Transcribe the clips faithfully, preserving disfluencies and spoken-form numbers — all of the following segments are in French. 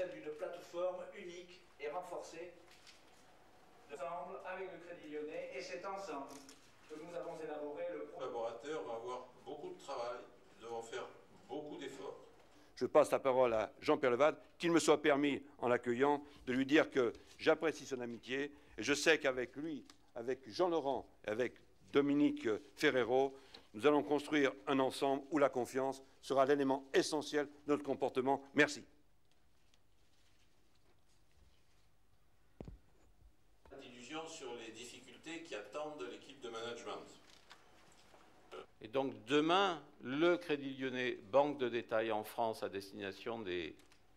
celle d'une plateforme unique et renforcée ensemble avec le Crédit Lyonnais, et c'est ensemble que nous avons élaboré le... Le collaborateur va avoir beaucoup de travail, nous devons faire beaucoup d'efforts. Je passe la parole à Jean-Pierre Levade, qu'il me soit permis, en l'accueillant, de lui dire que j'apprécie son amitié, et je sais qu'avec lui, avec Jean Laurent, avec Dominique Ferrero, nous allons construire un ensemble où la confiance sera l'élément essentiel de notre comportement. Merci. Sur les difficultés qui attendent l'équipe de management. Et donc demain, le Crédit Lyonnais, banque de détail en France à destination des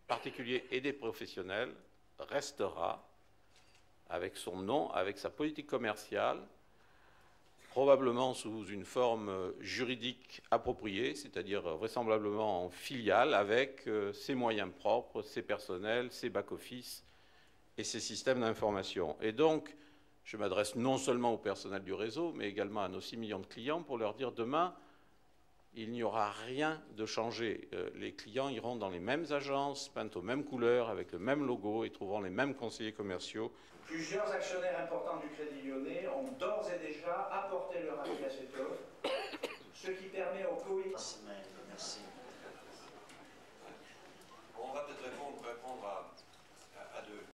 particuliers et des professionnels, restera avec son nom, avec sa politique commerciale, probablement sous une forme juridique appropriée, c'est-à-dire vraisemblablement en filiale, avec ses moyens propres, ses personnels, ses back-office et ses systèmes d'information. Et donc, je m'adresse non seulement au personnel du réseau, mais également à nos six millions de clients pour leur dire demain, il n'y aura rien de changé. Les clients iront dans les mêmes agences, peintes aux mêmes couleurs, avec le même logo et trouveront les mêmes conseillers commerciaux. Plusieurs actionnaires importants du Crédit Lyonnais ont d'ores et déjà apporté leur avis à cette offre, ce qui permet aux coïncidences